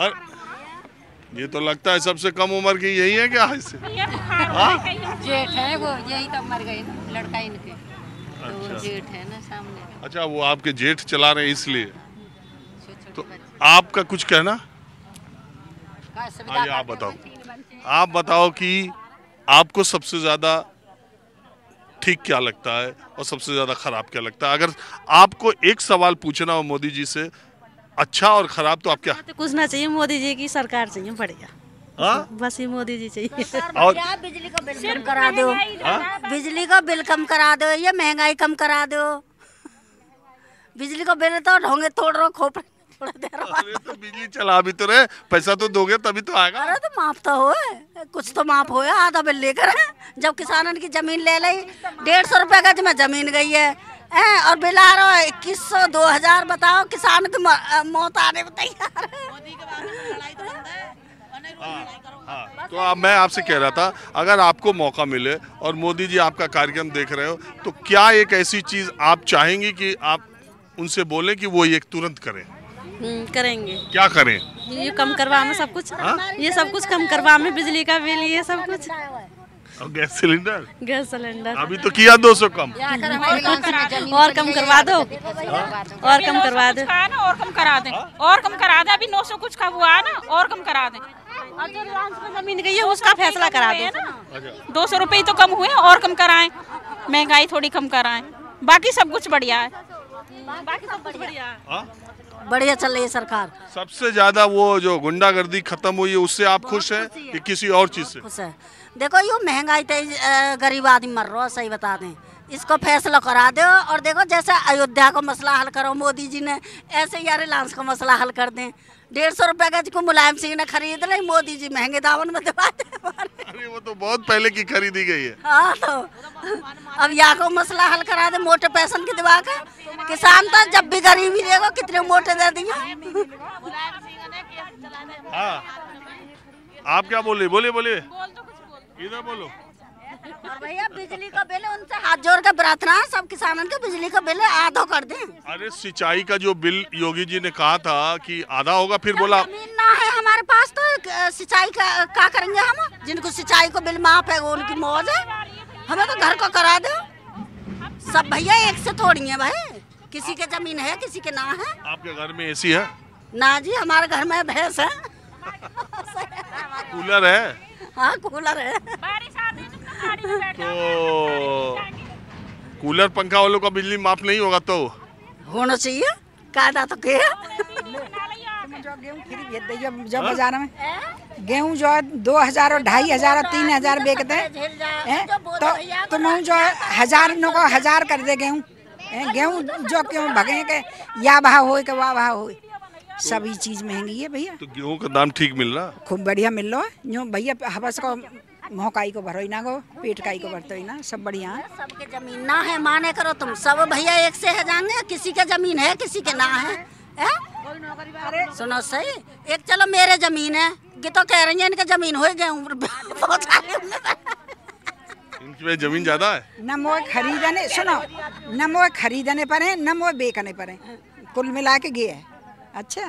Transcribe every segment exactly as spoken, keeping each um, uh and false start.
और ये तो लगता है सबसे कम उम्र की यही है क्या? इससे जेठ है वो, यही तो मर गए लड़का इनके। अच्छा। तो जेठ है ना सामने। अच्छा, वो आपके जेठ चला रहे हैं इसलिए। तो आपका कुछ कहना? आप बताओ, आप बताओ कि आपको सबसे ज्यादा ठीक क्या लगता है और सबसे ज्यादा खराब क्या लगता है? अगर आपको एक सवाल पूछना हो मोदी जी से, अच्छा और खराब, तो आप क्या? तो कुछ ना चाहिए, मोदी जी की सरकार चाहिए बढ़िया। हाँ, बस ये मोदी जी चाहिए। और बिजली का बिल कम करा दो, बिजली का बिल कम करा दो, ये महंगाई कम करा दो। बिजली का बिल तो ढोंगे तोड़ रहे, खोपड़े थोड़ा दे रहे, तो बिजली चला भी तो रहे, पैसा तो दोगे तभी तो आएगा। अरे तो माफ तो हो, कुछ तो माफ हो, आधा बिल लेकर। जब किसानों की जमीन ले ली, डेढ़ सौ रुपये गज में जमीन गई है, हैं, और बिल आ रहा है इक्कीस सौ दो हजार बताओ, किसान की मौत आने में तैयार है। हाँ, तो अब मैं आपसे कह रहा था, अगर आपको मौका मिले और मोदी जी आपका कार्यक्रम देख रहे हो, तो क्या एक ऐसी चीज आप चाहेंगी कि आप उनसे बोले कि वो ये तुरंत करें? करेंगे। क्या करें? ये कम करवा में सब कुछ। हाँ? ये सब कुछ कम करवा में, बिजली का बिल, ये सब कुछ। और गैस सिलेंडर, गैस सिलेंडर अभी तो किया दो सौ कम, और कम करवा दो, और कम करवा दो, और कम करा दें, और कम करा दें। अभी नौ सौ कुछ का हुआ है ना, और कम करा दें। और जो जमीन गई है उसका फैसला करा दो। दो सौ रुपये तो कम हुए, और कम कराएं, महंगाई थोड़ी कम कराएं, बाकी सब कुछ बढ़िया है, बाकी सब बढ़िया बढ़िया चल रही है सरकार। सबसे ज्यादा वो जो गुंडागर्दी खत्म हुई है, उससे आप खुश हैं कि किसी और चीज से? खुश है। देखो ये महंगाई तेज, गरीब आदमी मर रहा, सही बता दें, इसको फैसला करा दो। और देखो जैसे अयोध्या का मसला हल करो मोदी जी ने, ऐसे यार रिलायंस का मसला हल कर दें। डेढ़ सौ रुपये गज को मुलायम सिंह ने खरीद रही, मोदी जी महंगे दामन में दिला दे। अरे वो तो बहुत पहले की खरीदी गई है। हाँ, तो अब यहाँ को मसला हल करा दे, मोटे पैसन की दिवा का किसान तो जब भी गरीबी देखो कितने मोटे दे दिए। हाँ, आप क्या बोले? बोले बोले इधर बोलो। और भैया बिजली का बिल, उनसे हाथ जोड़ के प्रार्थना है सब किसानों के, बिजली का बिल आधा कर दें। अरे सिंचाई का जो बिल योगी जी ने कहा था कि आधा होगा, फिर बोला जमीन ना है हमारे पास, तो सिंचाई का क्या करेंगे हम? जिनको सिंचाई को बिल माफ है उनकी मौज है, हमें तो घर को करा दो। सब भैया एक से थोड़ी है भाई, किसी के जमीन है किसी के ना है। आपके घर में एसी है? ना जी, हमारे घर में भैंस है। कूलर है? हाँ कूलर है। तो कूलर पंखा वालों का बिजली माफ नहीं होगा, तो होना चाहिए कायदा तो क्या? गेहूँ जब बाजार में गेहूँ जो है दो हजार और ढाई हजार और तीन हजार बेचते हैं, तो तुम जो हजार नौ को हजार कर दे गेहूँ, गेहूँ जो क्यों भगे के या भाव हो के वाह भाव हो, सभी चीज महंगी है भैया। तो गेहूँ का दाम ठीक मिल रहा? खूब बढ़िया मिल रहा है जो भैया, हवस को मोहकाई को भरो ना, गो पेट काई को भरतो ना, सब बढ़िया। सबके जमीन ना है माने करो तुम, सब भैया एक से है जाएंगे, किसी के जमीन है किसी के ना है, है? सुनो सही, एक चलो मेरे जमीन है, ये तो कह रही है इनके जमीन हो गए, इनकी जमीन ज्यादा है न, मोह खरीदने, सुनो न मोह खरीदने पर है न मोह बेचने पर है, कुल मिला के गए है। अच्छा,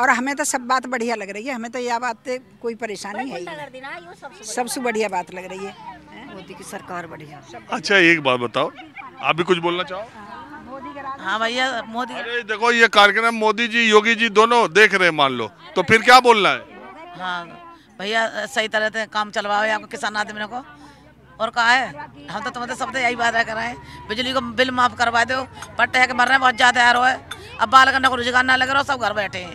और हमें तो सब बात बढ़िया लग रही है, हमें तो यह बात कोई परेशानी है ही, सबसे बढ़िया बात लग रही है मोदी की सरकार, बढ़िया। अच्छा एक बात बताओ, आप भी कुछ बोलना चाहो? हाँ भैया मोदी। अरे देखो ये कार्यक्रम मोदी जी योगी जी दोनों देख रहे हैं मान लो, तो फिर क्या बोलना है? हाँ भैया सही तरह से काम चलवाओ आपको किसान आदमी को, और कहा है हम तो तुम्हें सबसे यही वादा कर रहे हैं, बिजली को बिल माफ करवा दो, पट्टे के मर रहे हैं बहुत ज्यादा यार, हो अब बाल करने को रोजगार ना लग रहा, सब घर बैठे हैं।